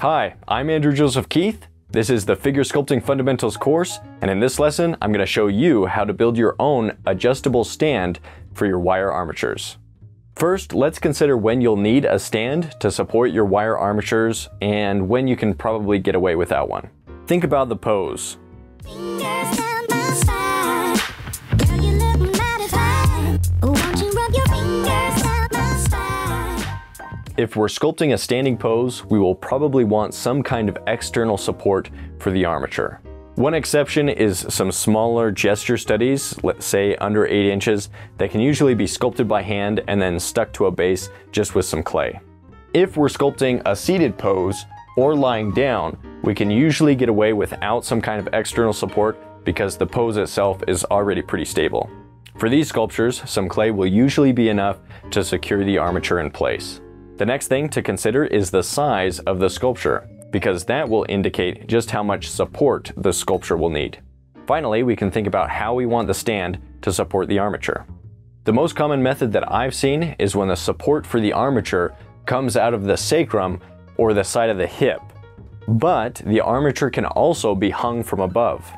Hi, I'm Andrew Joseph Keith. This is the Figure Sculpting Fundamentals course, and in this lesson, I'm going to show you how to build your own adjustable stand for your wire armatures. First, let's consider when you'll need a stand to support your wire armatures and when you can probably get away without one. Think about the pose. If we're sculpting a standing pose, we will probably want some kind of external support for the armature. One exception is some smaller gesture studies, let's say under 8 inches, that can usually be sculpted by hand and then stuck to a base just with some clay. If we're sculpting a seated pose or lying down, we can usually get away without some kind of external support because the pose itself is already pretty stable. For these sculptures, some clay will usually be enough to secure the armature in place. The next thing to consider is the size of the sculpture, because that will indicate just how much support the sculpture will need. Finally, we can think about how we want the stand to support the armature. The most common method that I've seen is when the support for the armature comes out of the sacrum or the side of the hip, but the armature can also be hung from above.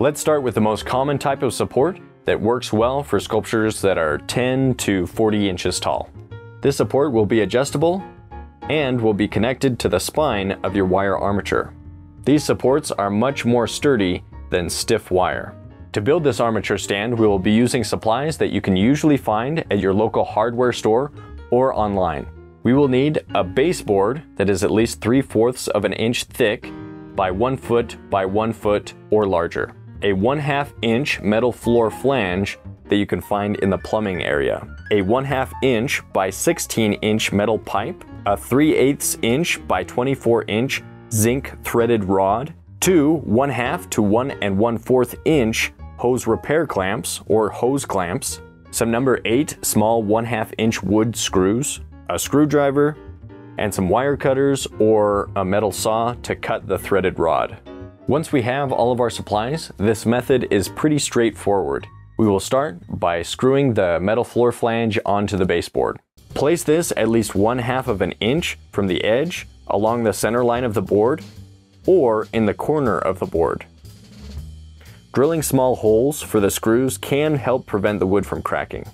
Let's start with the most common type of support that works well for sculptures that are 10 to 40 inches tall. This support will be adjustable and will be connected to the spine of your wire armature. These supports are much more sturdy than stiff wire. To build this armature stand, we will be using supplies that you can usually find at your local hardware store or online. We will need a baseboard that is at least 3/4 of an inch thick by 1 foot by 1 foot or larger, a 1/2 inch metal floor flange that you can find in the plumbing area, a 1/2 inch by 16 inch metal pipe, a 3/8 inch by 24 inch zinc threaded rod, 2 1/2 to 1 1/4 inch hose repair clamps or hose clamps, some number 8 small 1/2 inch wood screws, a screwdriver, and some wire cutters or a metal saw to cut the threaded rod. Once we have all of our supplies, this method is pretty straightforward. We will start by screwing the metal floor flange onto the baseboard. Place this at least 1/2 of an inch from the edge along the center line of the board or in the corner of the board. Drilling small holes for the screws can help prevent the wood from cracking.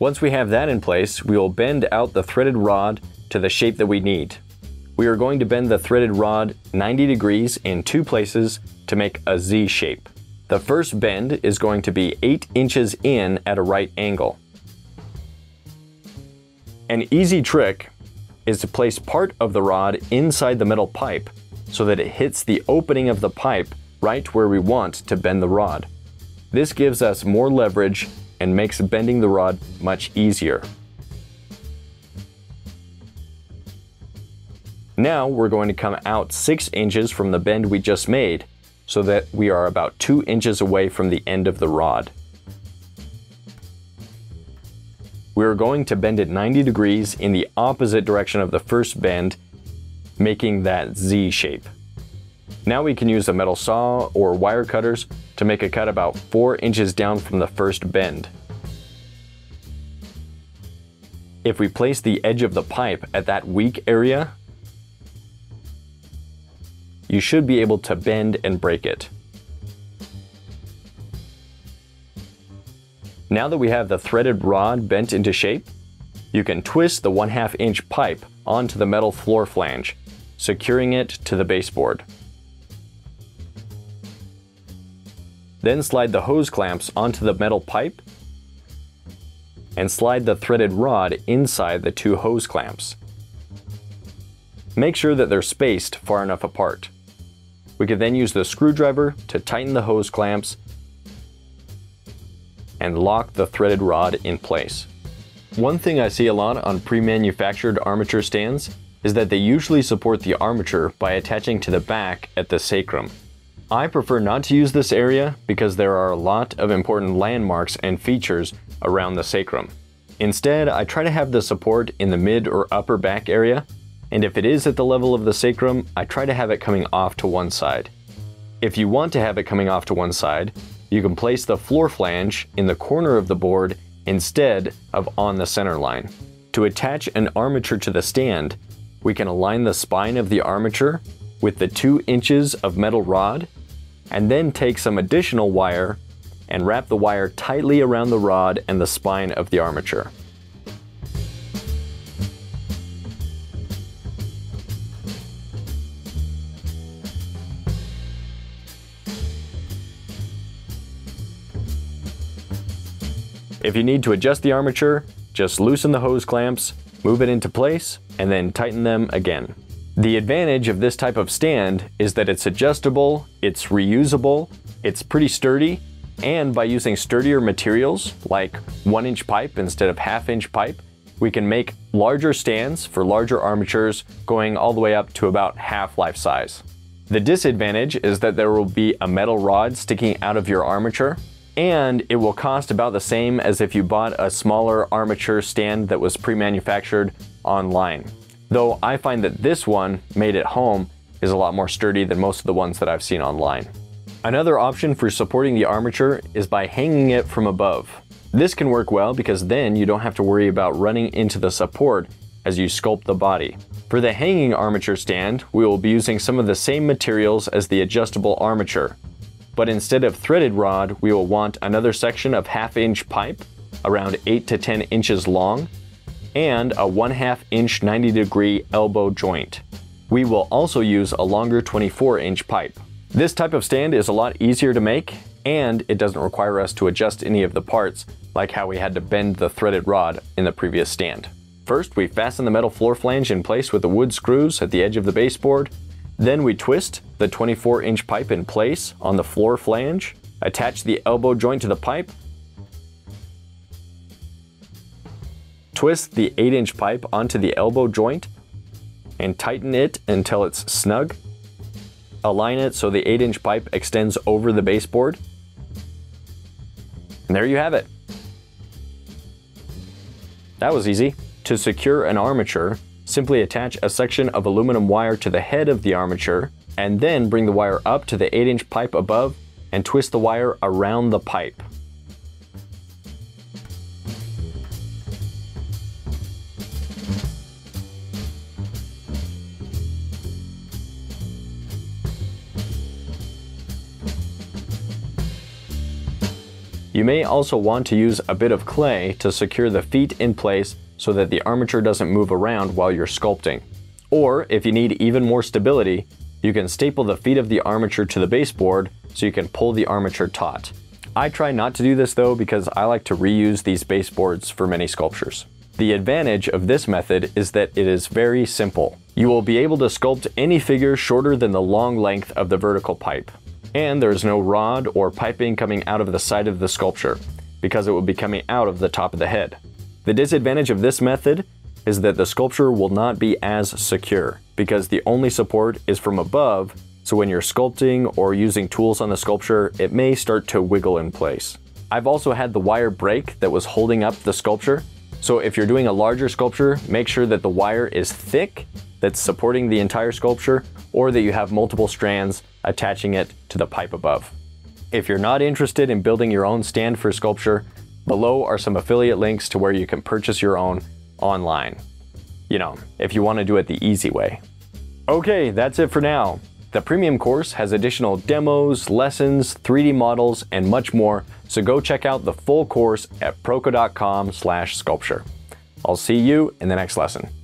Once we have that in place, we will bend out the threaded rod to the shape that we need. We are going to bend the threaded rod 90 degrees in 2 places to make a Z shape. The first bend is going to be 8 inches in at a right angle. An easy trick is to place part of the rod inside the metal pipe so that it hits the opening of the pipe right where we want to bend the rod. This gives us more leverage and makes bending the rod much easier. Now we're going to come out 6 inches from the bend we just made so that we are about 2 inches away from the end of the rod. We are going to bend it 90 degrees in the opposite direction of the first bend, making that Z shape. Now we can use a metal saw or wire cutters to make a cut about 4 inches down from the first bend. If we place the edge of the pipe at that weak area, you should be able to bend and break it. Now that we have the threaded rod bent into shape, you can twist the 1/2 inch pipe onto the metal floor flange, securing it to the baseboard. Then slide the hose clamps onto the metal pipe and slide the threaded rod inside the 2 hose clamps. Make sure that they're spaced far enough apart. We can then use the screwdriver to tighten the hose clamps and lock the threaded rod in place. One thing I see a lot on pre-manufactured armature stands is that they usually support the armature by attaching to the back at the sacrum. I prefer not to use this area because there are a lot of important landmarks and features around the sacrum. Instead, I try to have the support in the mid or upper back area, and if it is at the level of the sacrum, I try to have it coming off to one side. If you want to have it coming off to one side, you can place the floor flange in the corner of the board instead of on the center line. To attach an armature to the stand, we can align the spine of the armature with the 2 inches of metal rod, and then take some additional wire and wrap the wire tightly around the rod and the spine of the armature. If you need to adjust the armature, just loosen the hose clamps, move it into place, and then tighten them again. The advantage of this type of stand is that it's adjustable, it's reusable, it's pretty sturdy, and by using sturdier materials like 1-inch pipe instead of 1/2-inch pipe, we can make larger stands for larger armatures going all the way up to about half life size. The disadvantage is that there will be a metal rod sticking out of your armature, and it will cost about the same as if you bought a smaller armature stand that was pre-manufactured online. Though I find that this one, made at home, is a lot more sturdy than most of the ones that I've seen online. Another option for supporting the armature is by hanging it from above. This can work well because then you don't have to worry about running into the support as you sculpt the body. For the hanging armature stand, we will be using some of the same materials as the adjustable armature. But instead of threaded rod, we will want another section of 1/2-inch pipe, around 8 to 10 inches long, and a 1/2-inch 90-degree elbow joint. We will also use a longer 24-inch pipe. This type of stand is a lot easier to make, and it doesn't require us to adjust any of the parts like how we had to bend the threaded rod in the previous stand. First, we fasten the metal floor flange in place with the wood screws at the edge of the baseboard. Then we twist the 24-inch pipe in place on the floor flange, attach the elbow joint to the pipe, twist the 8-inch pipe onto the elbow joint, and tighten it until it's snug. Align it so the 8-inch pipe extends over the baseboard. And there you have it. That was easy. To secure an armature, simply attach a section of aluminum wire to the head of the armature, and then bring the wire up to the 8-inch pipe above and twist the wire around the pipe. You may also want to use a bit of clay to secure the feet in place so that the armature doesn't move around while you're sculpting. Or if you need even more stability, you can staple the feet of the armature to the baseboard so you can pull the armature taut. I try not to do this though because I like to reuse these baseboards for many sculptures. The advantage of this method is that it is very simple. You will be able to sculpt any figure shorter than the long length of the vertical pipe. And there is no rod or piping coming out of the side of the sculpture because it will be coming out of the top of the head. The disadvantage of this method is that the sculpture will not be as secure because the only support is from above, so when you're sculpting or using tools on the sculpture, it may start to wiggle in place. I've also had the wire break that was holding up the sculpture, so if you're doing a larger sculpture, make sure that the wire is thick, that's supporting the entire sculpture, or that you have multiple strands attaching it to the pipe above. If you're not interested in building your own stand for sculpture, below are some affiliate links to where you can purchase your own online. You know, if you want to do it the easy way. Okay, that's it for now. The premium course has additional demos, lessons, 3D models, and much more, so go check out the full course at proko.com/sculpture. I'll see you in the next lesson.